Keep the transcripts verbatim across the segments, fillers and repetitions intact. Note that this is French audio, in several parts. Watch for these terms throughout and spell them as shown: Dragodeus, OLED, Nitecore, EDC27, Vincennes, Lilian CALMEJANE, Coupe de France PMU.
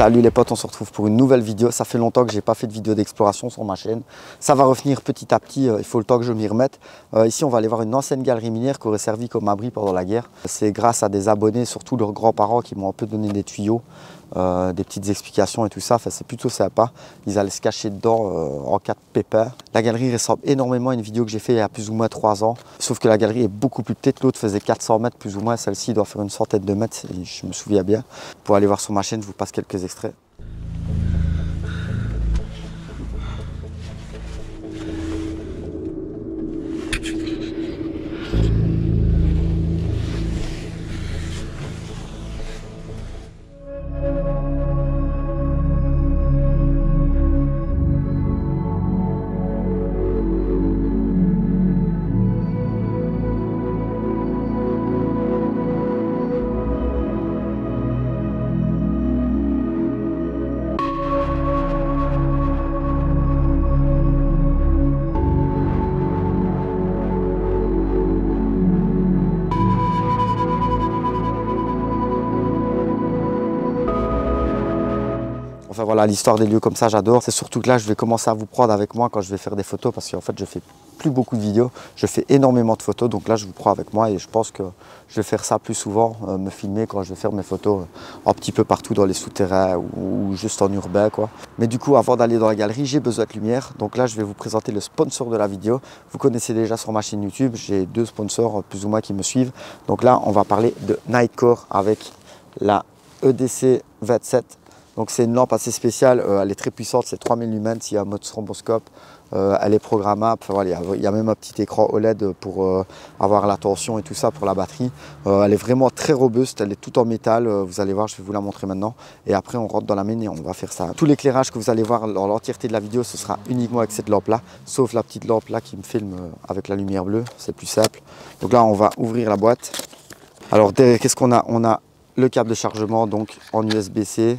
Salut les potes, on se retrouve pour une nouvelle vidéo. Ça fait longtemps que j'ai pas fait de vidéo d'exploration sur ma chaîne. Ça va revenir petit à petit, euh, il faut le temps que je m'y remette. Euh, ici on va aller voir une ancienne galerie minière qui aurait servi comme abri pendant la guerre. C'est grâce à des abonnés, surtout leurs grands-parents, qui m'ont un peu donné des tuyaux, euh, des petites explications et tout ça. Enfin, c'est plutôt sympa, ils allaient se cacher dedans euh, en cas de pépin. La galerie ressemble énormément à une vidéo que j'ai fait il y a plus ou moins trois ans. Sauf que la galerie est beaucoup plus petite, l'autre faisait quatre cents mètres plus ou moins. Celle-ci doit faire une centaine de mètres, et je me souviens bien. Pour aller voir sur ma chaîne, je vous passe quelques extraits. Enfin voilà, l'histoire des lieux comme ça, j'adore. C'est surtout que là, je vais commencer à vous prendre avec moi quand je vais faire des photos, parce qu'en fait, je fais plus beaucoup de vidéos, je fais énormément de photos. Donc là, je vous prends avec moi et je pense que je vais faire ça plus souvent, euh, me filmer quand je vais faire mes photos euh, un petit peu partout dans les souterrains ou, ou juste en urbain, quoi. Mais du coup, avant d'aller dans la galerie, j'ai besoin de lumière. Donc là, je vais vous présenter le sponsor de la vidéo. Vous connaissez déjà sur ma chaîne YouTube, j'ai deux sponsors euh, plus ou moins qui me suivent. Donc là, on va parler de Nitecore avec la E D C vingt-sept. Donc c'est une lampe assez spéciale, euh, elle est très puissante, c'est trois mille lumens, il y a un mode stroboscope, euh, elle est programmable, enfin, voilà, il y a même un petit écran O L E D pour euh, avoir la tension et tout ça pour la batterie. Euh, elle est vraiment très robuste, elle est toute en métal, euh, vous allez voir, je vais vous la montrer maintenant. Et après on rentre dans la mine et on va faire ça. Tout l'éclairage que vous allez voir dans l'entièreté de la vidéo, ce sera uniquement avec cette lampe-là, sauf la petite lampe-là qui me filme avec la lumière bleue, c'est plus simple. Donc là on va ouvrir la boîte. Alors qu'est-ce qu'on a? On a le câble de chargement donc en U S B C.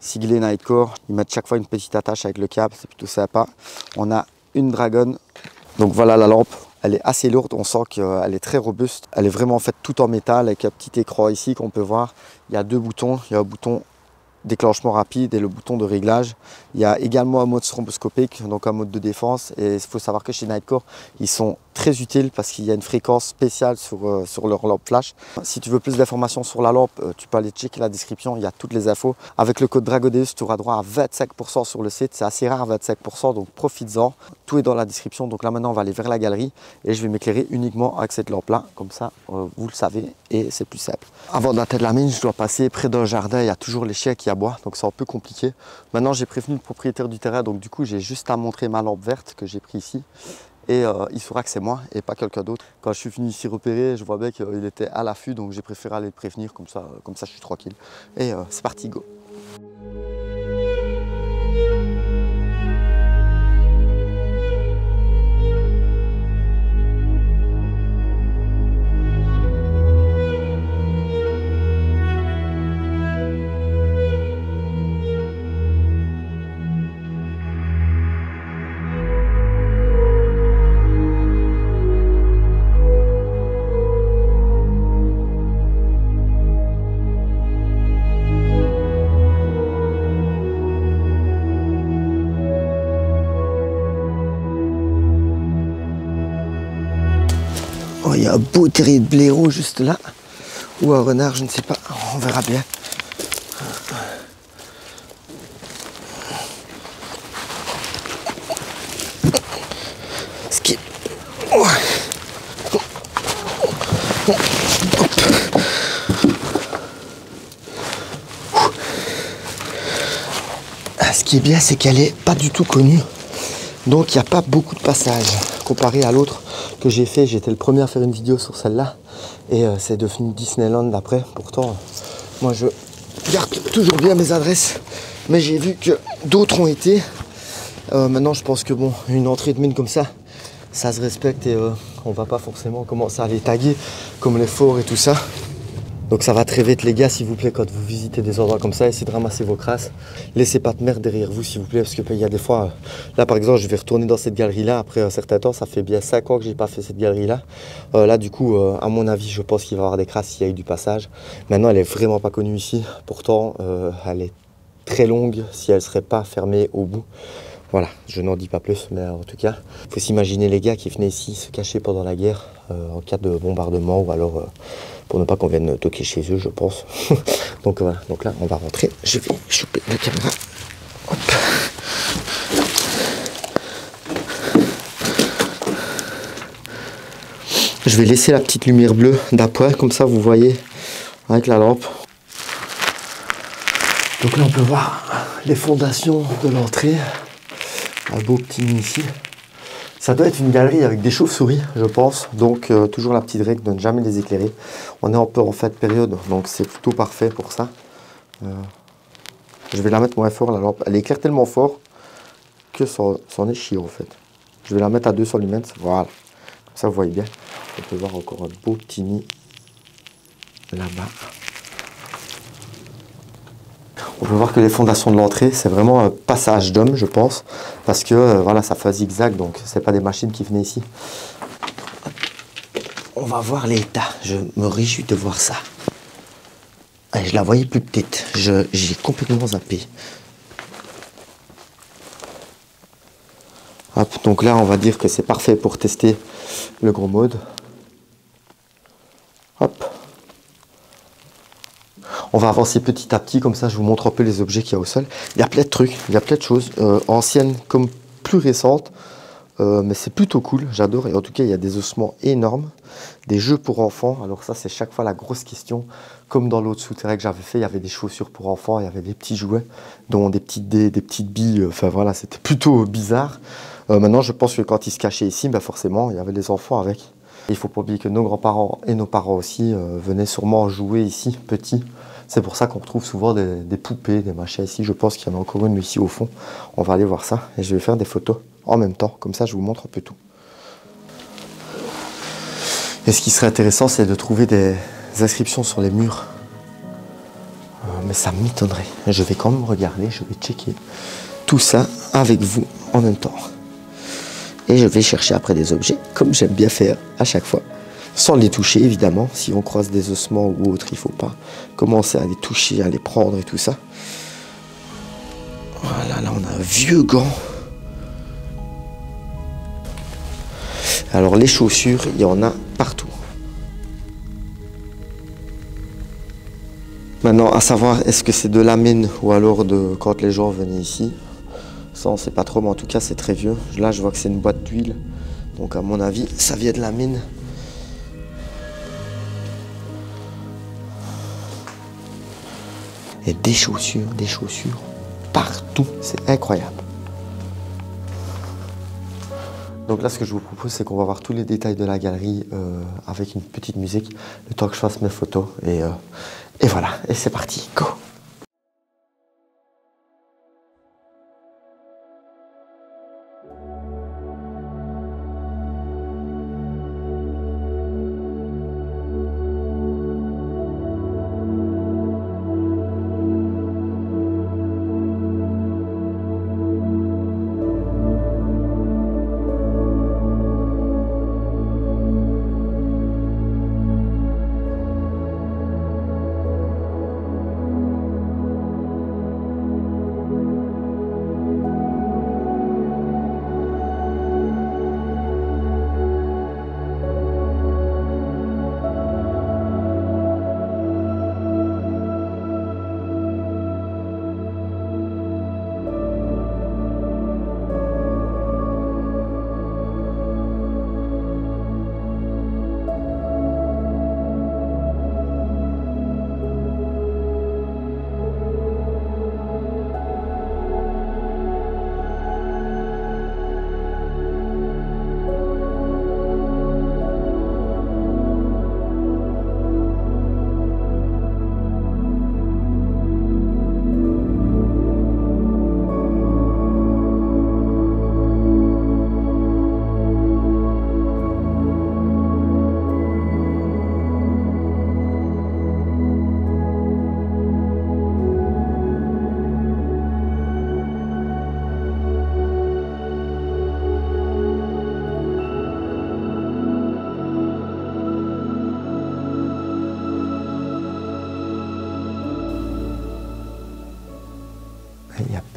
Siglé Nitecore, ils mettent chaque fois une petite attache avec le câble, c'est plutôt sympa. On a une Dragon, donc voilà la lampe, elle est assez lourde, on sent qu'elle est très robuste. Elle est vraiment en fait tout en métal avec un petit écran ici qu'on peut voir. Il y a deux boutons, il y a un bouton déclenchement rapide et le bouton de réglage. Il y a également un mode stroboscopique, donc un mode de défense. Et il faut savoir que chez Nitecore, ils sont très utiles parce qu'il y a une fréquence spéciale sur, euh, sur leur lampe flash. Si tu veux plus d'informations sur la lampe, euh, tu peux aller checker la description, il y a toutes les infos. Avec le code Dragodeus, tu auras droit à vingt-cinq pour cent sur le site. C'est assez rare, vingt-cinq pour cent, donc profites-en. Tout est dans la description. Donc là, maintenant, on va aller vers la galerie et je vais m'éclairer uniquement avec cette lampe-là. Comme ça, euh, vous le savez et c'est plus simple. Avant d'atteindre la mine, je dois passer près d'un jardin. Il y a toujours les chiens qui aboient, donc c'est un peu compliqué. Maintenant, j'ai prévenu le propriétaire du terrain, donc du coup, j'ai juste à montrer ma lampe verte que j'ai prise ici. Et euh, il saura que c'est moi et pas quelqu'un d'autre. Quand je suis fini ici repérer, je vois bien qu'il était à l'affût, donc j'ai préféré aller le prévenir, comme ça, comme ça je suis tranquille. Et euh, c'est parti, go! Oh, il y a un beau terrier de blaireau juste là, ou un renard, je ne sais pas, on verra bien. Skip. Oh. Oh. Oh. Oh. Ah, ce qui est bien, c'est qu'elle n'est pas du tout connue, donc il n'y a pas beaucoup de passages comparé à l'autre que j'ai fait. J'étais le premier à faire une vidéo sur celle-là et euh, c'est devenu Disneyland d'après. Pourtant, euh, moi je garde toujours bien mes adresses, mais j'ai vu que d'autres ont été. Euh, maintenant, je pense que bon, une entrée de mine comme ça, ça se respecte et euh, on va pas forcément commencer à les taguer comme les forts et tout ça. Donc ça va très vite les gars, s'il vous plaît, quand vous visitez des endroits comme ça, essayez de ramasser vos crasses. Laissez pas de merde derrière vous, s'il vous plaît, parce que il y a des fois, là par exemple, je vais retourner dans cette galerie-là après un certain temps, ça fait bien cinq ans que j'ai pas fait cette galerie-là. Euh, là du coup, euh, à mon avis, je pense qu'il va y avoir des crasses s'il y a eu du passage. Maintenant, elle est vraiment pas connue ici, pourtant, euh, elle est très longue si elle ne serait pas fermée au bout. Voilà, je n'en dis pas plus, mais en tout cas, il faut s'imaginer les gars qui venaient ici se cacher pendant la guerre euh, en cas de bombardement ou alors euh, pour ne pas qu'on vienne toquer chez eux, je pense. Donc voilà, donc là, on va rentrer. Je vais choper la caméra. Hop. Je vais laisser la petite lumière bleue d'après, comme ça vous voyez avec la lampe. Donc là on peut voir les fondations de l'entrée, un beau petit nid ici. Ça doit être une galerie avec des chauves-souris je pense, donc euh, toujours la petite règle de ne jamais les éclairer. On est un peu en fin de période donc c'est plutôt parfait pour ça. Euh, je vais la mettre moins fort la lampe, elle éclaire tellement fort que c'en est chiant en fait. Je vais la mettre à deux cents lumens, voilà, comme ça vous voyez bien. On peut voir encore un beau petit nid là-bas. On peut voir que les fondations de l'entrée, c'est vraiment un passage d'hommes, je pense, parce que euh, voilà, ça fait zigzag, donc c'est pas des machines qui venaient ici. On va voir l'état. Je me réjouis de voir ça. Allez, je la voyais plus petite. J'ai complètement zappé. Hop, donc là, on va dire que c'est parfait pour tester le gros mode. Hop. On va avancer petit à petit, comme ça je vous montre un peu les objets qu'il y a au sol. Il y a plein de trucs, il y a plein de choses, euh, anciennes comme plus récentes. Euh, mais c'est plutôt cool, j'adore. Et en tout cas, il y a des ossements énormes, des jeux pour enfants. Alors ça, c'est chaque fois la grosse question. Comme dans l'autre souterrain que j'avais fait, il y avait des chaussures pour enfants, il y avait des petits jouets, dont des petites dés, des petites billes. Enfin voilà, c'était plutôt bizarre. Euh, maintenant, je pense que quand ils se cachaient ici, bah forcément, il y avait les enfants avec. Et il faut pas oublier que nos grands-parents et nos parents aussi euh, venaient sûrement jouer ici, petits. C'est pour ça qu'on retrouve souvent des, des poupées, des machins ici. Je pense qu'il y en a encore une ici au fond. On va aller voir ça et je vais faire des photos en même temps. Comme ça, je vous montre un peu tout. Et ce qui serait intéressant, c'est de trouver des inscriptions sur les murs. Euh, mais ça m'étonnerait. Je vais quand même regarder, je vais checker tout ça avec vous en même temps. Et je vais chercher après des objets, comme j'aime bien faire à chaque fois. Sans les toucher, évidemment. Si on croise des ossements ou autre, il ne faut pas commencer à les toucher, à les prendre et tout ça. Voilà, là, on a un vieux gant. Alors, les chaussures, il y en a partout. Maintenant, à savoir, est-ce que c'est de la mine ou alors de quand les gens venaient ici? Ça, on ne sait pas trop, mais en tout cas, c'est très vieux. Là, je vois que c'est une boîte d'huile. Donc, à mon avis, ça vient de la mine. Et des chaussures, des chaussures, partout, c'est incroyable. Donc là, ce que je vous propose, c'est qu'on va voir tous les détails de la galerie euh, avec une petite musique, le temps que je fasse mes photos. Et, euh, et voilà, et c'est parti, go!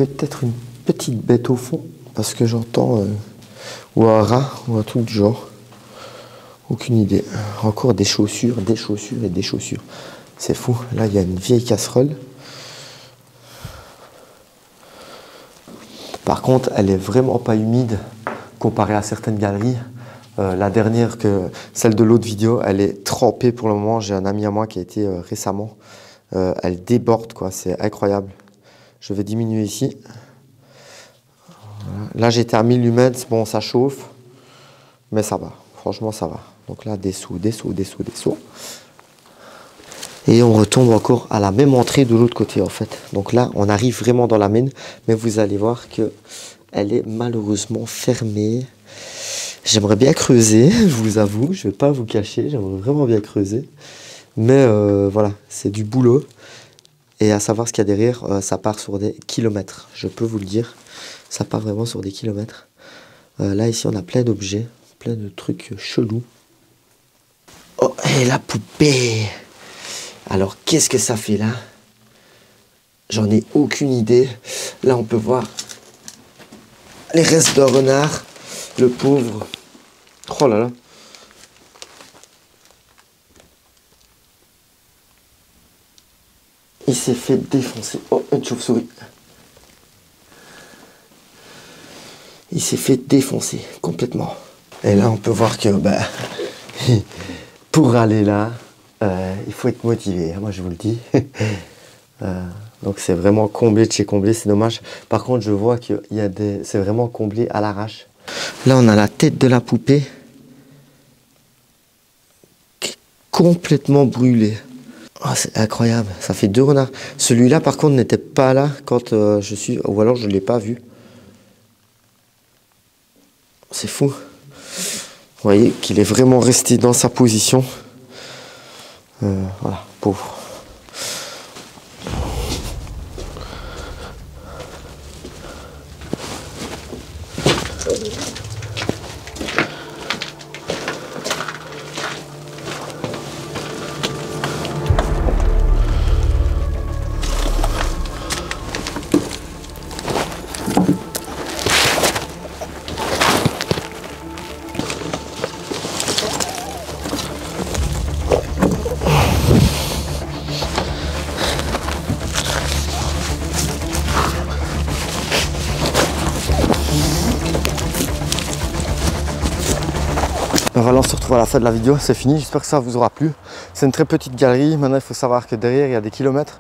peut-être une petite bête au fond, parce que j'entends, euh, ou un rat, ou un truc du genre. Aucune idée. Encore des chaussures, des chaussures et des chaussures. C'est fou. Là, il y a une vieille casserole. Par contre, elle est vraiment pas humide comparée à certaines galeries. Euh, la dernière, que, celle de l'autre vidéo, elle est trempée pour le moment. J'ai un ami à moi qui a été euh, récemment. Euh, elle déborde, quoi. C'est incroyable. Je vais diminuer ici. Voilà. Là, j'étais à mille lumens. Bon, ça chauffe, mais ça va. Franchement, ça va. Donc là, des sauts, des sauts, des sauts, des sauts. Et on retombe encore à la même entrée de l'autre côté, en fait. Donc là, on arrive vraiment dans la mine. Mais vous allez voir qu'elle est malheureusement fermée. J'aimerais bien creuser, je vous avoue. Je ne vais pas vous cacher, j'aimerais vraiment bien creuser. Mais euh, voilà, c'est du boulot. Et à savoir ce qu'il y a derrière, euh, ça part sur des kilomètres. Je peux vous le dire, ça part vraiment sur des kilomètres. Euh, là, ici, on a plein d'objets, plein de trucs chelous. Oh, et la poupée! Alors, qu'est-ce que ça fait là? J'en ai aucune idée. Là, on peut voir les restes d'un renard. Le pauvre. Oh là là. Il s'est fait défoncer. Oh, une chauve-souris. Il s'est fait défoncer complètement. Et là, on peut voir que bah, pour aller là, Euh, il faut être motivé, hein, moi je vous le dis. euh, donc c'est vraiment comblé de chez comblé, c'est dommage. Par contre, je vois que des... c'est vraiment comblé à l'arrache. Là, on a la tête de la poupée qui est complètement brûlée. Oh, c'est incroyable, ça fait deux renards. Celui-là, par contre, n'était pas là quand euh, je suis... Ou alors, je ne l'ai pas vu. C'est fou. Vous voyez qu'il est vraiment resté dans sa position. Euh, voilà, pauvre. Alors on se retrouve à la fin de la vidéo, c'est fini, j'espère que ça vous aura plu. C'est une très petite galerie, maintenant il faut savoir que derrière il y a des kilomètres.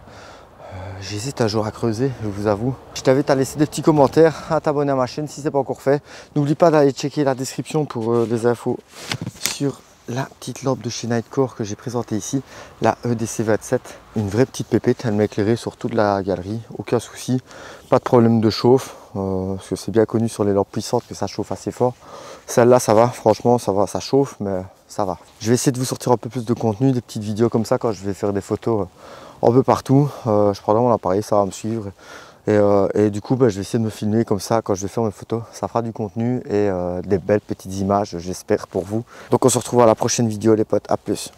Euh, J'hésite un jour à creuser, je vous avoue. Je t'invite à laisser des petits commentaires, à t'abonner à ma chaîne si ce n'est pas encore fait. N'oublie pas d'aller checker la description pour euh, les infos sur la petite lampe de chez Nitecore que j'ai présentée ici, la E D C vingt-sept. Une vraie petite pépite, elle m'a éclairé sur toute la galerie, aucun souci, pas de problème de chauffe. Euh, parce que c'est bien connu sur les lampes puissantes que ça chauffe assez fort. Celle-là, ça va, franchement, ça va, ça chauffe, mais ça va. Je vais essayer de vous sortir un peu plus de contenu, des petites vidéos comme ça, quand je vais faire des photos euh, un peu partout. Euh, je prends mon appareil, ça va me suivre. Et, euh, et du coup, bah, je vais essayer de me filmer comme ça, quand je vais faire mes photos. Ça fera du contenu et euh, des belles petites images, j'espère, pour vous. Donc, on se retrouve à la prochaine vidéo, les potes. À plus.